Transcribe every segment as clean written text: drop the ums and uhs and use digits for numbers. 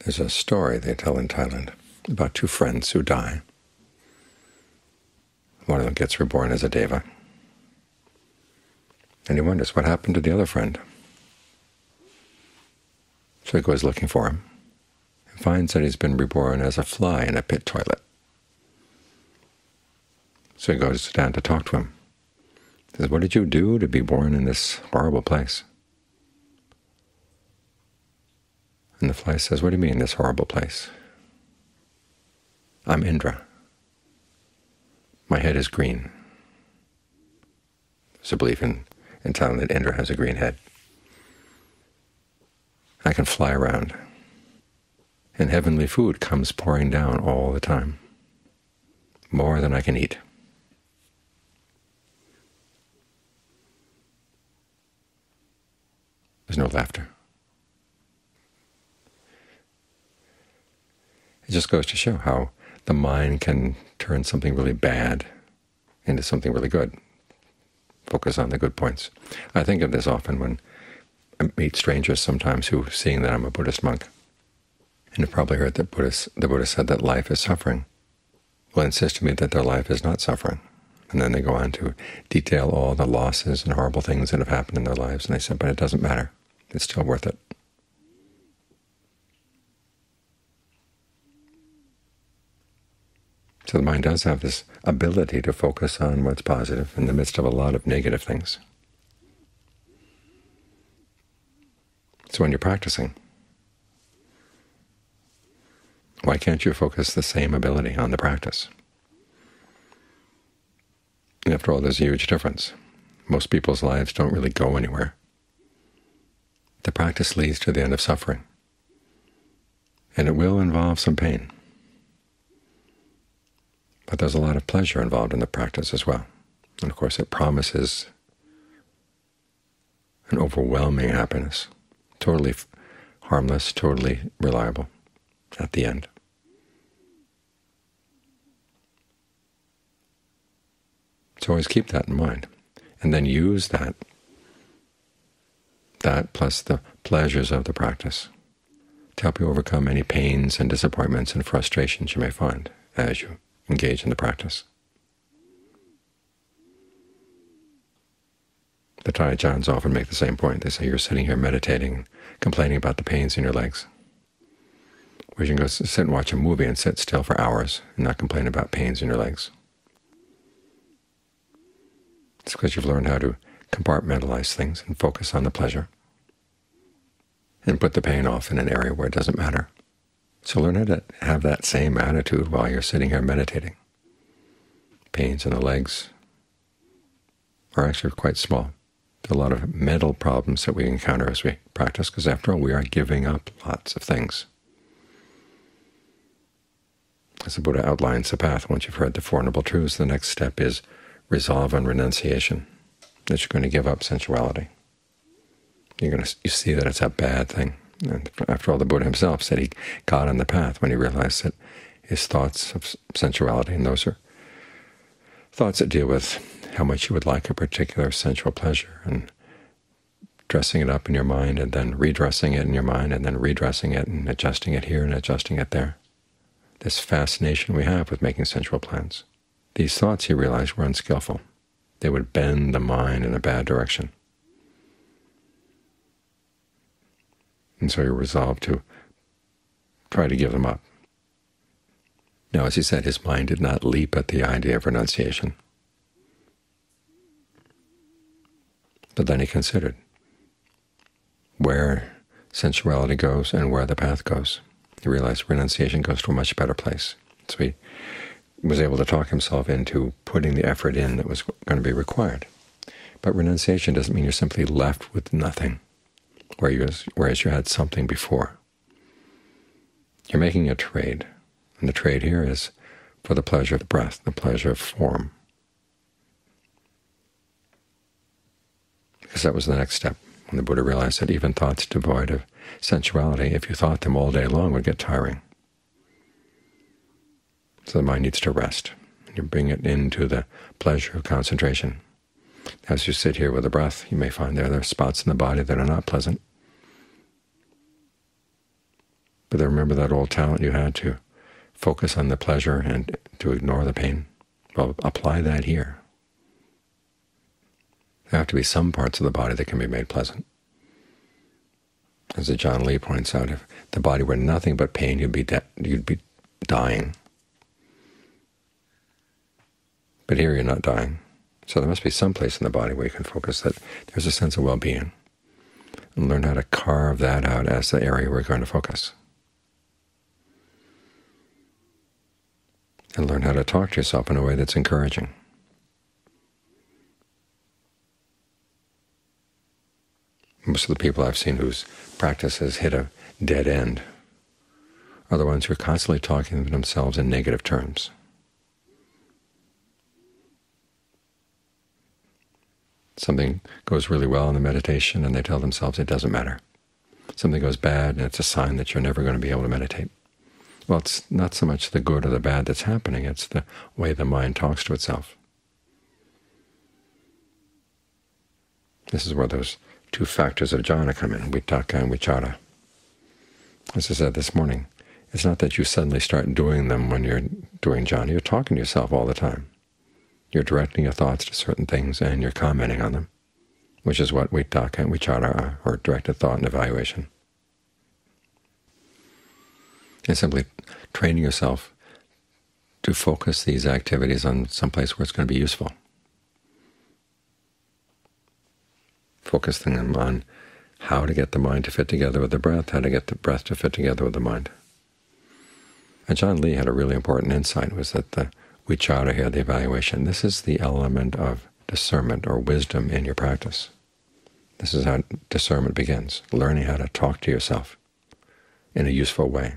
There's a story they tell in Thailand about two friends who die. One of them gets reborn as a deva, and he wonders what happened to the other friend. So he goes looking for him and finds that he's been reborn as a fly in a pit toilet. So he goes down to talk to him. He says, "What did you do to be born in this horrible place?" And the fly says, "What do you mean, this horrible place? I'm Indra. My head is green." There's a belief in Thailand that Indra has a green head. I can fly around, and heavenly food comes pouring down all the time, more than I can eat. There's no laughter. It just goes to show how the mind can turn something really bad into something really good. Focus on the good points. I think of this often when I meet strangers sometimes who, seeing that I'm a Buddhist monk, and have probably heard that the Buddha said that life is suffering, will insist to me that their life is not suffering. And then they go on to detail all the losses and horrible things that have happened in their lives, and they said, but it doesn't matter. It's still worth it. So the mind does have this ability to focus on what's positive in the midst of a lot of negative things. So when you're practicing, why can't you focus the same ability on the practice? And after all, there's a huge difference. Most people's lives don't really go anywhere. The practice leads to the end of suffering, and it will involve some pain. But there's a lot of pleasure involved in the practice as well. And of course it promises an overwhelming happiness, totally harmless, totally reliable at the end. So always keep that in mind, and then use that plus the pleasures of the practice to help you overcome any pains and disappointments and frustrations you may find as you engage in the practice. The Thai Johns often make the same point. They say, you're sitting here meditating, complaining about the pains in your legs. Where you can go sit and watch a movie and sit still for hours and not complain about pains in your legs. It's because you've learned how to compartmentalize things and focus on the pleasure and put the pain off in an area where it doesn't matter. So learn how to have that same attitude while you're sitting here meditating. Pains in the legs are actually quite small. There are a lot of mental problems that we encounter as we practice, because after all, we are giving up lots of things. As the Buddha outlines the path, once you've heard the Four Noble Truths, the next step is resolve and renunciation, that you're going to give up sensuality. You see that it's a bad thing. And after all, the Buddha himself said he got on the path when he realized that his thoughts of sensuality, and those are thoughts that deal with how much you would like a particular sensual pleasure, and dressing it up in your mind, and then redressing it in your mind, and then redressing it, and adjusting it here and adjusting it there. This fascination we have with making sensual plans. These thoughts, he realized, were unskillful. They would bend the mind in a bad direction. And so you're resolved to try to give them up. Now, as he said, his mind did not leap at the idea of renunciation. But then he considered where sensuality goes and where the path goes. He realized renunciation goes to a much better place. So he was able to talk himself into putting the effort in that was going to be required. But renunciation doesn't mean you're simply left with nothing, whereas you had something before. You're making a trade, and the trade here is for the pleasure of the breath, the pleasure of form, because that was the next step. When the Buddha realized that even thoughts devoid of sensuality, if you thought them all day long, would get tiring. So the mind needs to rest. You bring it into the pleasure of concentration. As you sit here with the breath, you may find there are spots in the body that are not pleasant. But then remember that old talent you had to focus on the pleasure and to ignore the pain. Well, apply that here. There have to be some parts of the body that can be made pleasant. As John Lee points out, if the body were nothing but pain, you'd be dying. But here you're not dying. So there must be some place in the body where you can focus that there's a sense of well-being. And learn how to carve that out as the area we're going to focus. And learn how to talk to yourself in a way that's encouraging. Most of the people I've seen whose practice has hit a dead end are the ones who are constantly talking to themselves in negative terms. Something goes really well in the meditation, and they tell themselves it doesn't matter. Something goes bad, and it's a sign that you're never going to be able to meditate. Well, it's not so much the good or the bad that's happening, it's the way the mind talks to itself. This is where those two factors of jhana come in, vitakka and vicara. As I said this morning, it's not that you suddenly start doing them when you're doing jhana. You're talking to yourself all the time. You're directing your thoughts to certain things and you're commenting on them, which is what vitakka and vicara are, or directed thought and evaluation. And simply training yourself to focus these activities on some place where it's going to be useful. Focusing them on how to get the mind to fit together with the breath, how to get the breath to fit together with the mind. And John Lee had a really important insight, was that the vicara here, the evaluation, this is the element of discernment or wisdom in your practice. This is how discernment begins, learning how to talk to yourself in a useful way.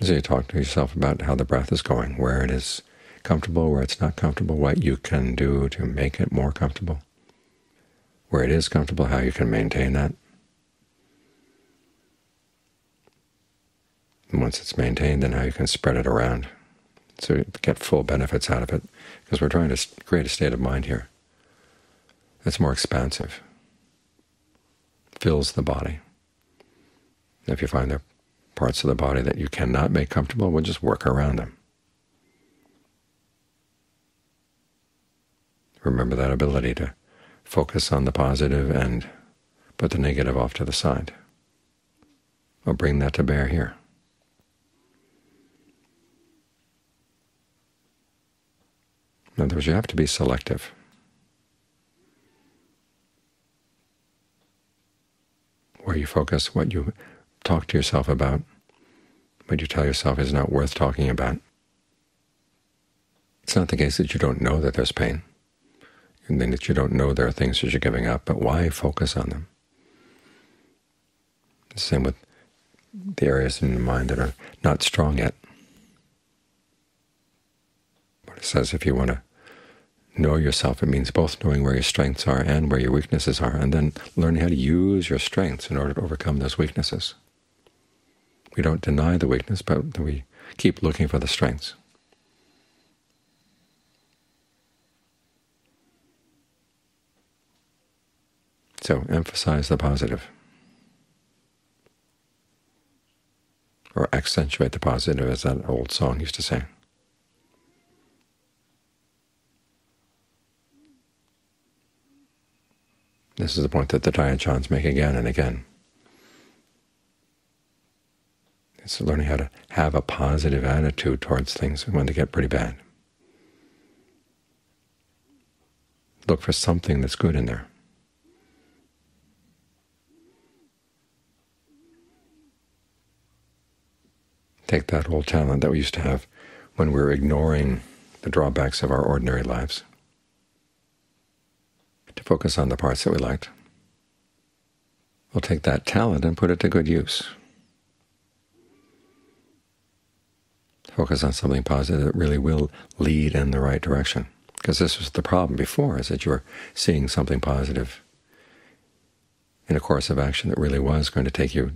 So you talk to yourself about how the breath is going, where it is comfortable, where it's not comfortable, what you can do to make it more comfortable, where it is comfortable, how you can maintain that. And once it's maintained, then how you can spread it around so you get full benefits out of it, because we're trying to create a state of mind here that's more expansive, fills the body. And if you find there are parts of the body that you cannot make comfortable, we'll just work around them. Remember that ability to focus on the positive and put the negative off to the side. Or bring that to bear here. In other words, you have to be selective. Where you focus, what you talk to yourself about, what you tell yourself is not worth talking about. It's not the case that you don't know that there's pain. And then that you don't know there are things that you're giving up, but why focus on them? The same with the areas in the mind that are not strong yet. But it says if you want to know yourself, it means both knowing where your strengths are and where your weaknesses are, and then learning how to use your strengths in order to overcome those weaknesses. We don't deny the weakness, but we keep looking for the strengths. So emphasize the positive, or accentuate the positive, as that old song used to say. This is the point that the Dhyancans make again and again. It's learning how to have a positive attitude towards things when they get pretty bad. Look for something that's good in there. Take that whole talent that we used to have when we were ignoring the drawbacks of our ordinary lives, to focus on the parts that we liked. We'll take that talent and put it to good use. Focus on something positive that really will lead in the right direction. Because this was the problem before, is that you were seeing something positive in a course of action that really was going to take you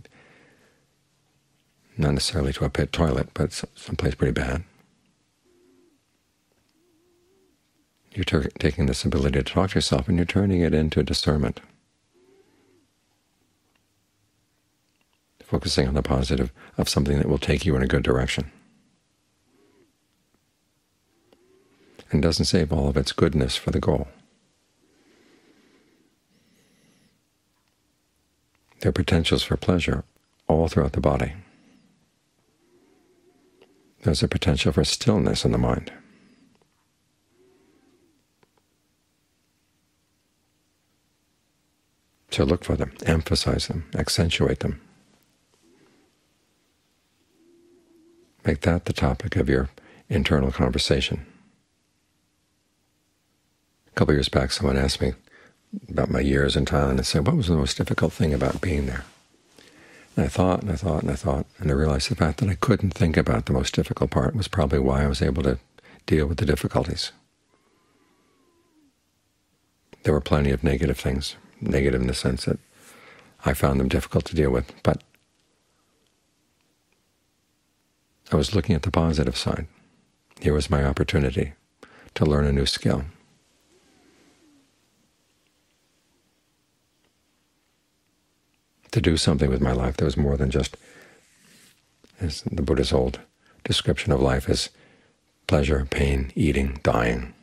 not necessarily to a pit toilet, but someplace pretty bad. You're taking this ability to talk to yourself and you're turning it into discernment. focusing on the positive of something that will take you in a good direction. And doesn't save all of its goodness for the goal. There are potentials for pleasure all throughout the body. There's a potential for stillness in the mind. So look for them, emphasize them, accentuate them. Make that the topic of your internal conversation. A couple years back, someone asked me about my years in Thailand and said, what was the most difficult thing about being there? And I thought, and I thought, and I thought, and I realized the fact that I couldn't think about the most difficult part was probably why I was able to deal with the difficulties. There were plenty of negative things, negative in the sense that I found them difficult to deal with, but I was looking at the positive side. Here was my opportunity to learn a new skill. To do something with my life that was more than just, as the Buddha's old description of life is, pleasure, pain, eating, dying.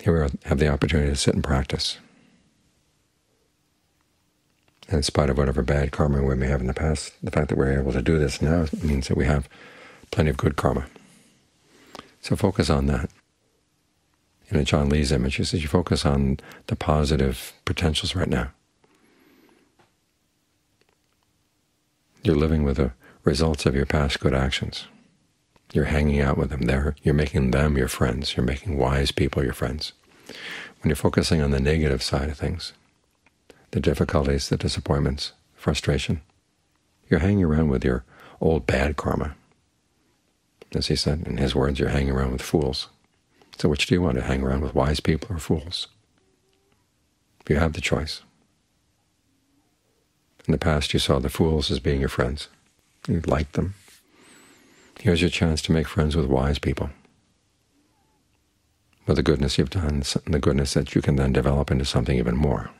Here we have the opportunity to sit and practice. And in spite of whatever bad karma we may have in the past, the fact that we're able to do this now means that we have plenty of good karma. So focus on that. In John Lee's image, he says you focus on the positive potentials right now. You're living with the results of your past good actions. You're hanging out with them. You're making them your friends. You're making wise people your friends. When you're focusing on the negative side of things, the difficulties, the disappointments, frustration, you're hanging around with your old bad karma. As he said, in his words, you're hanging around with fools. So which do you want to hang around with, wise people or fools? You have the choice. In the past you saw the fools as being your friends. You liked them. Here's your chance to make friends with wise people, with the goodness you've done, the goodness that you can then develop into something even more.